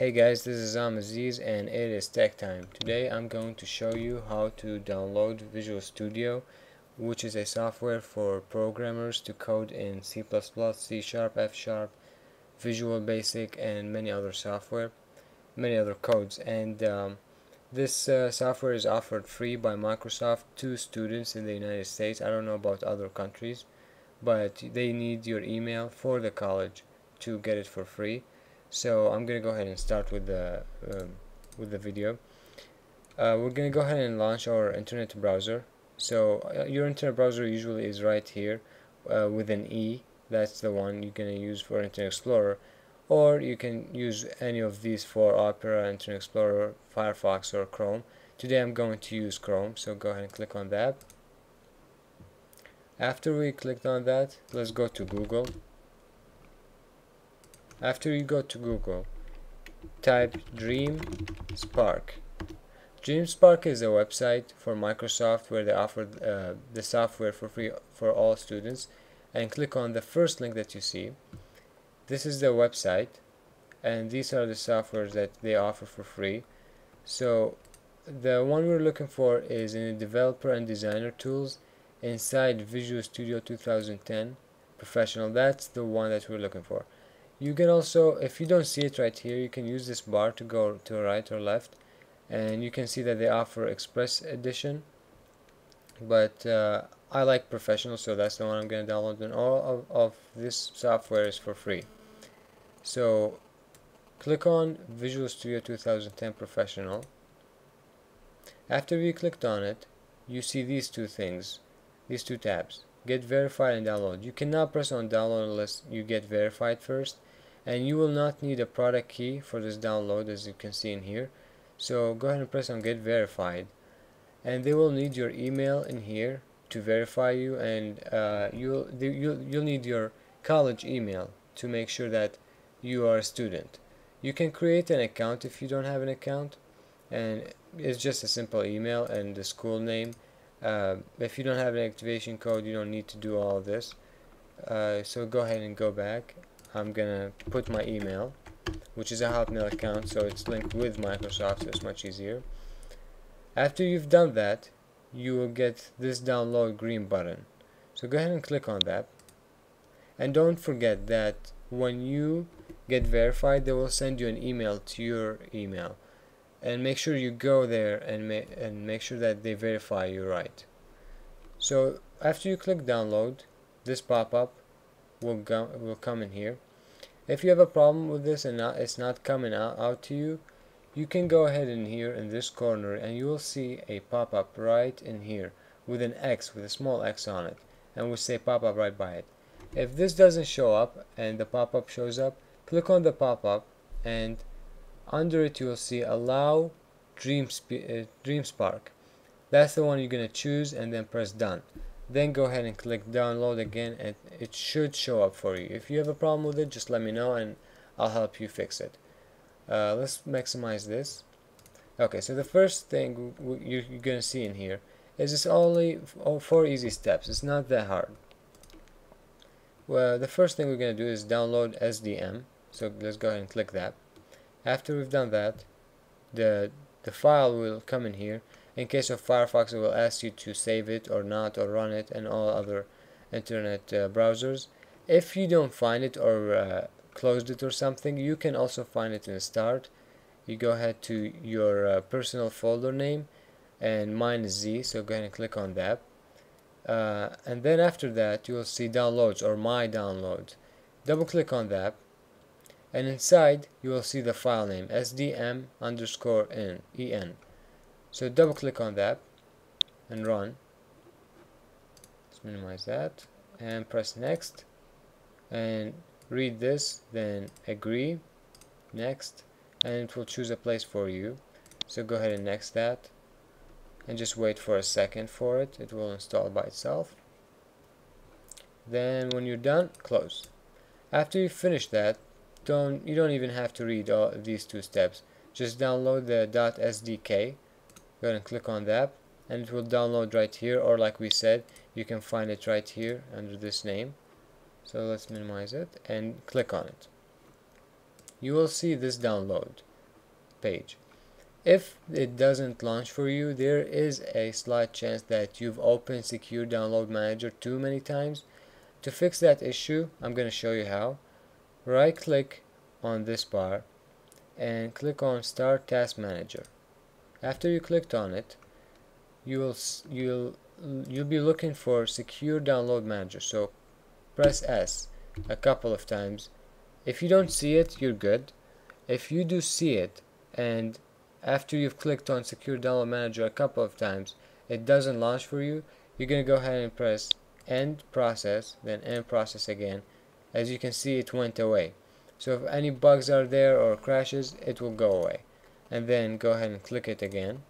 Hey guys, this is Amaziz and it is tech time. Today I'm going to show you how to download Visual Studio, which is a software for programmers to code in C++, C#, F#, Visual Basic and many other software, many other codes. And this software is offered free by Microsoft to students in the United States. I don't know about other countries, but they need your email for the college to get it for free. So I'm gonna go ahead and start with the video. We're gonna go ahead and launch our internet browser. So your internet browser usually is right here with an E. That's the one you're gonna use for Internet Explorer, or you can use any of these for Opera, Internet Explorer, Firefox, or Chrome. Today I'm going to use Chrome, so go ahead and click on that. After we clicked on that, let's go to Google. After you go to Google, type DreamSpark. DreamSpark is a website for Microsoft where they offer the software for free for all students, and click on the first link that you see. This is the website, and these are the softwares that they offer for free. So the one we're looking for is in the Developer and Designer Tools inside Visual Studio 2010 Professional. That's the one that we're looking for. You can also, if you don't see it right here, you can use this bar to go to right or left, and you can see that they offer Express Edition, but I like Professional, so that's the one I'm going to download, and all of this software is for free. So click on Visual Studio 2010 Professional. After you clicked on it, you see these two things, these two tabs, Get Verified and Download. You cannot press on Download unless you get verified first. And you will not need a product key for this download, as you can see in here. So go ahead and press on Get Verified, and they will need your email in here to verify you, and you'll need your college email to make sure that you are a student. You can create an account if you don't have an account, and it's just a simple email and the school name. If you don't have an activation code, you don't need to do all of this. So go ahead and go back. I'm gonna put my email, which is a Hotmail account, so it's linked with Microsoft, so it's much easier. After you've done that, you will get this download green button, so go ahead and click on that. And don't forget that when you get verified, they will send you an email to your email, and make sure you go there and make sure that they verify you right. So after you click download, this pop-up will come in here. If you have a problem with this and it's not coming out to you, you can go ahead in here in this corner, and you will see a pop-up right in here with an X, with a small X on it, and we say pop-up right by it. If this doesn't show up and the pop-up shows up, click on the pop-up, and under it you will see Allow DreamSpark. That's the one you're going to choose, and then press Done. Then go ahead and click Download again, and it should show up for you. If you have a problem with it, just let me know and I'll help you fix it. Let's maximize this. Okay, so the first thing you're going to see in here is it's only 4 easy steps. It's not that hard. Well, the first thing we're going to do is download SDM. So let's go ahead and click that. After we've done that, the file will come in here. In case of Firefox, it will ask you to save it or not, or run it, and all other internet browsers. If you don't find it, or closed it or something, you can also find it in the start. You go ahead to your personal folder name, and mine is Z, so go ahead and click on that. And then after that, you will see Downloads or My Downloads. Double click on that, and inside you will see the file name sdm_en. So double click on that and run. Let's minimize that and press next, and read this, then agree, next, and it will choose a place for you. So go ahead and next that, and just wait for a second for it. It will install by itself. Then when you're done, close. After you finish that, you don't even have to read all these two steps. Just download the .sdk. Go ahead and click on that, and it will download right here, or like we said, you can find it right here under this name. So let's minimize it and click on it. You will see this download. page. If it doesn't launch for you, there is a slight chance that you've opened Secure Download Manager too many times. To fix that issue, I'm going to show you how. Right click on this bar and click on Start Task Manager. After you clicked on it, you'll be looking for Secure Download Manager, so press S a couple of times. If you don't see it, you're good. If you do see it, and after you've clicked on Secure Download Manager a couple of times, it doesn't launch for you, you're going to go ahead and press End Process, then End Process again. As you can see, it went away. So if any bugs are there or crashes, it will go away. And then go ahead and click it again,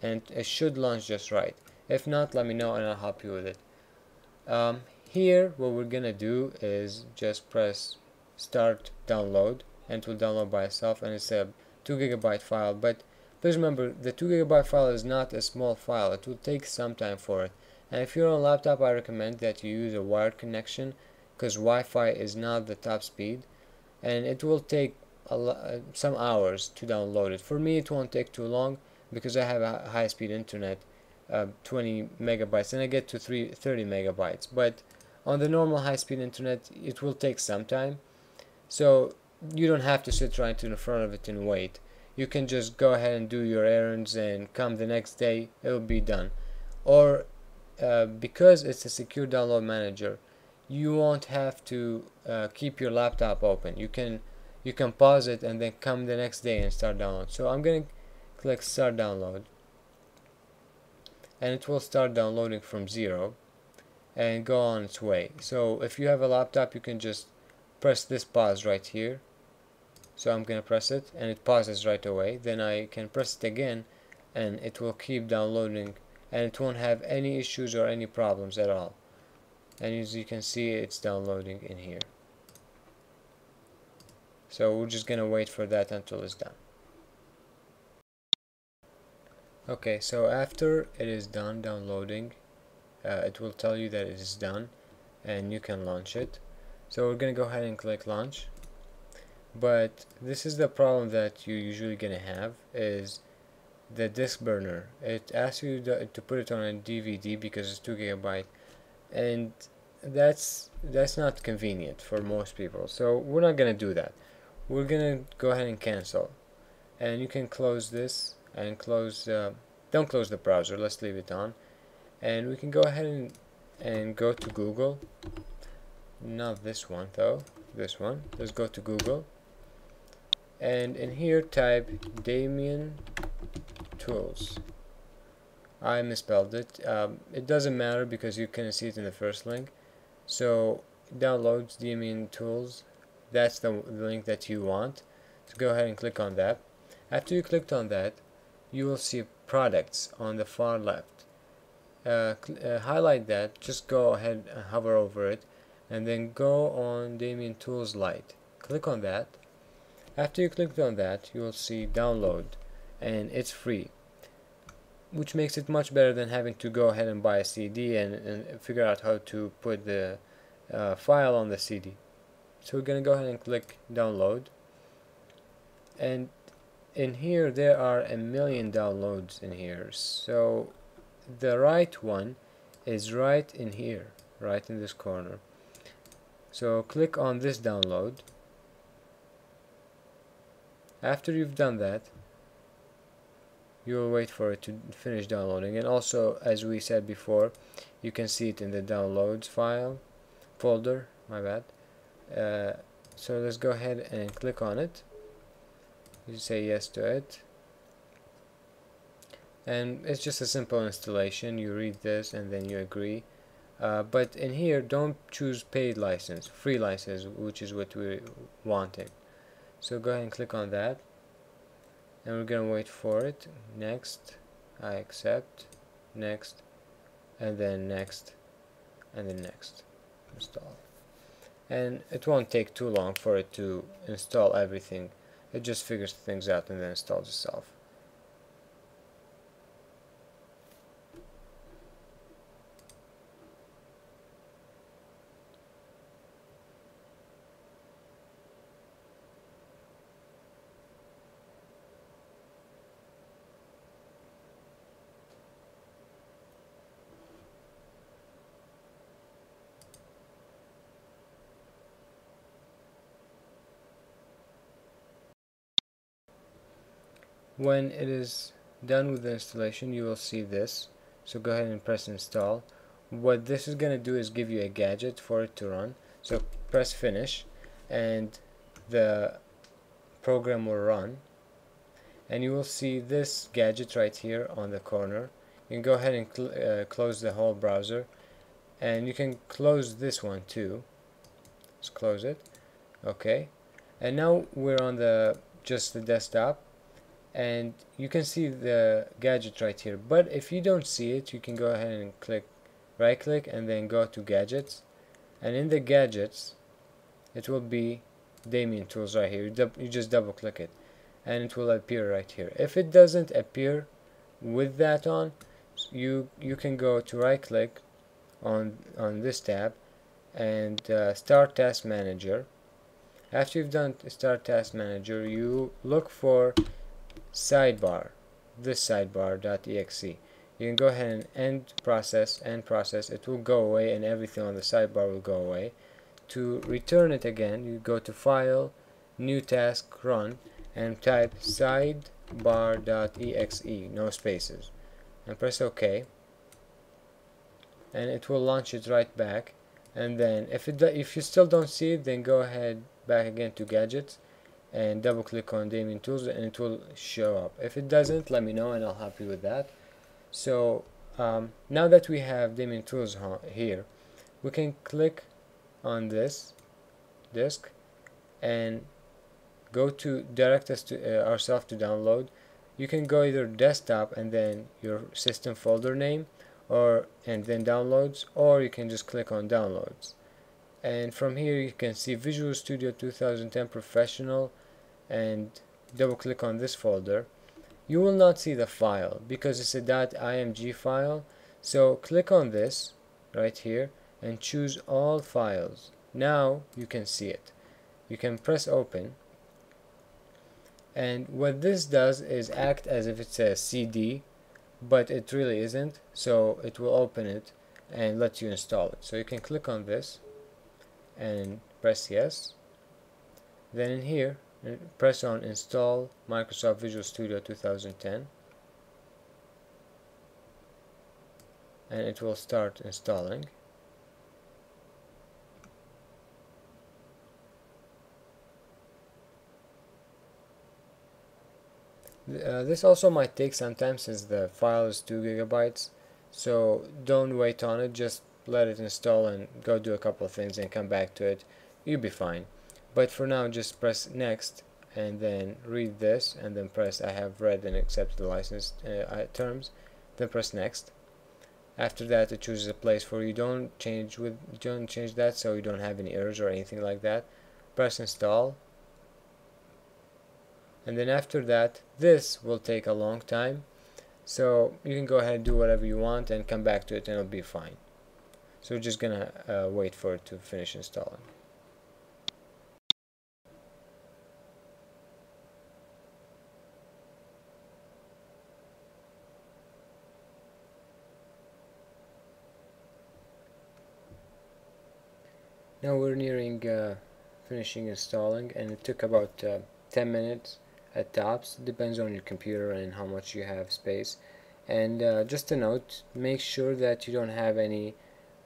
and it should launch just right. If not, let me know and I'll help you with it. Here, what we're going to do is just press Start Download, and it will download by itself, and it's a 2 GB file. But please remember, the 2 GB file is not a small file. It will take some time for it. And if you're on a laptop, I recommend that you use a wired connection, because Wi-Fi is not the top speed, and it will take some hours to download it. For me, it won't take too long because I have a high-speed internet, 20 megabytes, and I get to 30 megabytes. But on the normal high-speed internet, it will take some time. So you don't have to sit right in front of it and wait. You can just go ahead and do your errands, and come the next day, it'll be done. Or because it's a Secure Download Manager, you won't have to keep your laptop open. You can pause it and then come the next day and start download. So I'm going to click Start Download, and it will start downloading from zero and go on its way. So if you have a laptop, you can just press this pause right here. So I'm going to press it, and it pauses right away. Then I can press it again, and it will keep downloading, and it won't have any issues or any problems at all. And as you can see, it's downloading in here. So we're just gonna wait for that until it's done. Okay, so after it is done downloading, it will tell you that it is done and you can launch it. So we're gonna go ahead and click launch. But this is the problem that you're usually gonna have, is the disk burner. It asks you to put it on a DVD because it's 2 GB, and that's not convenient for most people. So we're not gonna do that. We're gonna go ahead and cancel, and you can close this and close. Don't close the browser. Let's leave it on, and we can go ahead and go to Google. Not this one though. This one. Let's go to Google, and in here type Daemon Tools. I misspelled it. It doesn't matter because you can see it in the first link. So downloads Daemon Tools. That's the link that you want. So go ahead and click on that. After you clicked on that, you will see products on the far left. Highlight that. Just go ahead and hover over it, and then go on Daemon Tools Lite. Click on that. After you clicked on that, you will see download, and it's free, which makes it much better than having to go ahead and buy a CD and figure out how to put the file on the CD. So we're gonna go ahead and click download, and in here there are 1 million downloads in here. So the right one is right in here, right in this corner. So click on this download. After you've done that, you'll wait for it to finish downloading. And also, as we said before, you can see it in the downloads file folder, my bad. So let's go ahead and click on it. You say yes to it, and it's just a simple installation. You read this and then you agree, but in here don't choose paid license, free license, which is what we wanted. So go ahead and click on that, and we're gonna wait for it. Next, I accept, next, and then next, and then next. Install. And it won't take too long for it to install everything. It just figures things out and then installs itself. When it is done with the installation, you will see this. So go ahead and press install. What this is going to do is give you a gadget for it to run. So press finish and the program will run, and you will see this gadget right here on the corner. You can go ahead and close the whole browser, and you can close this one too. Let's close it. Okay, and now we're on just the desktop, and you can see the gadget right here. But if you don't see it, you can go ahead and right click and then go to gadgets, and in the gadgets it will be Daemon Tools right here. You just double click it and it will appear right here. If it doesn't appear with that on, you can go to right click on this tab and Start Task Manager. After you've done Start Task Manager, you look for sidebar, this sidebar.exe. You can go ahead and end process. It will go away and everything on the sidebar will go away. To return it again, you go to File, New Task, Run, and type sidebar.exe, no spaces, and press OK, and it will launch it right back. And then if you still don't see it, then go ahead back again to gadgets and double click on Daemon Tools and it will show up. If it doesn't, let me know and I'll help you with that. So now that we have Daemon Tools here, we can click on this disk and go to direct us to ourselves to download. You can go either desktop and then your system folder name, or and then downloads, or you can just click on downloads. And from here you can see Visual Studio 2010 Professional, and double click on this folder. You will not see the file because it's a .img file, so click on this right here and choose all files. Now you can see it. You can press open, and what this does is act as if it's a CD, but it really isn't. So it will open it and let you install it. So you can click on this and press yes, then in here press on Install Microsoft Visual Studio 2010, and it will start installing. This also might take some time since the file is 2 GB, so don't wait on it, just let it install and go do a couple of things and come back to it. You'll be fine. But for now, just press next and then read this, and then press I have read and accepted the license terms, then press next. After that it chooses a place where you don't change that, so you don't have any errors or anything like that. Press install. And then after that, this will take a long time, so you can go ahead and do whatever you want and come back to it and it'll be fine. So we're just gonna wait for it to finish installing. Now we're nearing finishing installing, and it took about 10 minutes at tops, depends on your computer and how much you have space. And just a note, make sure that you don't have any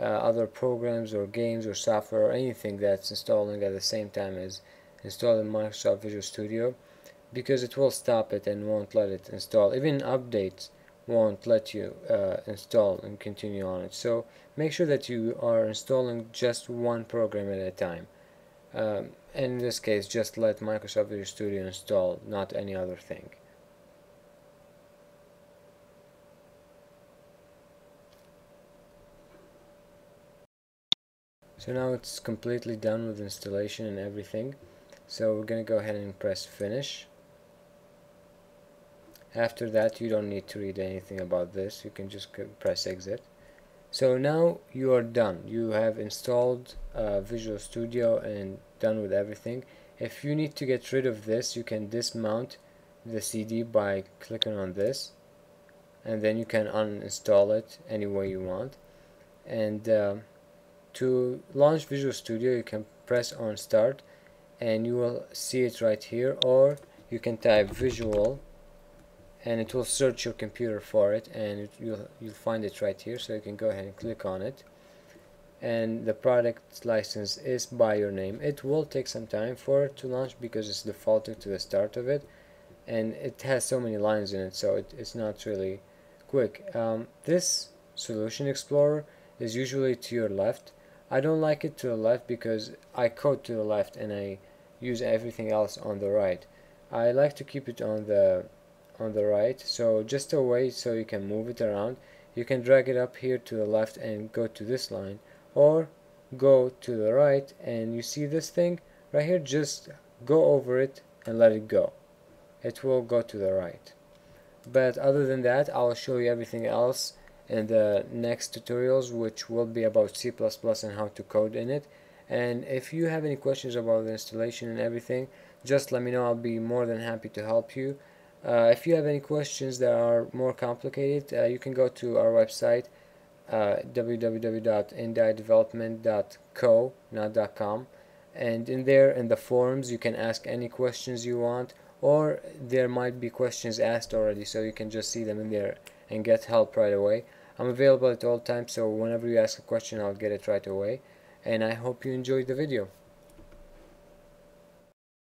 other programs or games or software or anything that's installing at the same time as installing Microsoft Visual Studio, because it will stop it and won't let it install. Even updates won't let you install and continue on it. So make sure that you are installing just one program at a time. In this case, just let Microsoft Visual Studio install, not any other thing. So now it's completely done with installation and everything. So we're going to go ahead and press finish. After that, you don't need to read anything about this. You can just press exit. So now you are done. You have installed Visual Studio and done with everything. If you need to get rid of this, you can dismount the CD by clicking on this, and then you can uninstall it any way you want. And to launch Visual Studio, you can press on Start and you will see it right here, or you can type Visual and it will search your computer for it, and you'll find it right here. So you can go ahead and click on it, and the product license is by your name. It will take some time for it to launch because it's defaulted to the start of it, and it has so many lines in it, so it's not really quick. This Solution Explorer is usually to your left. I don't like it to the left because I code to the left and I use everything else on the right. I like to keep it on the right, so just a way so you can move it around. You can drag it up here to the left and go to this line, or go to the right and you see this thing right here, just go over it and let it go. It will go to the right. But other than that, I'll show you everything else in the next tutorials, which will be about C++ and how to code in it. And if you have any questions about the installation and everything, just let me know. I'll be more than happy to help you. If you have any questions that are more complicated, you can go to our website, www.indiedevelopment.co, not .com, and in there, in the forums, you can ask any questions you want, or there might be questions asked already, so you can just see them in there and get help right away. I'm available at all times, so whenever you ask a question, I'll get it right away. And I hope you enjoyed the video.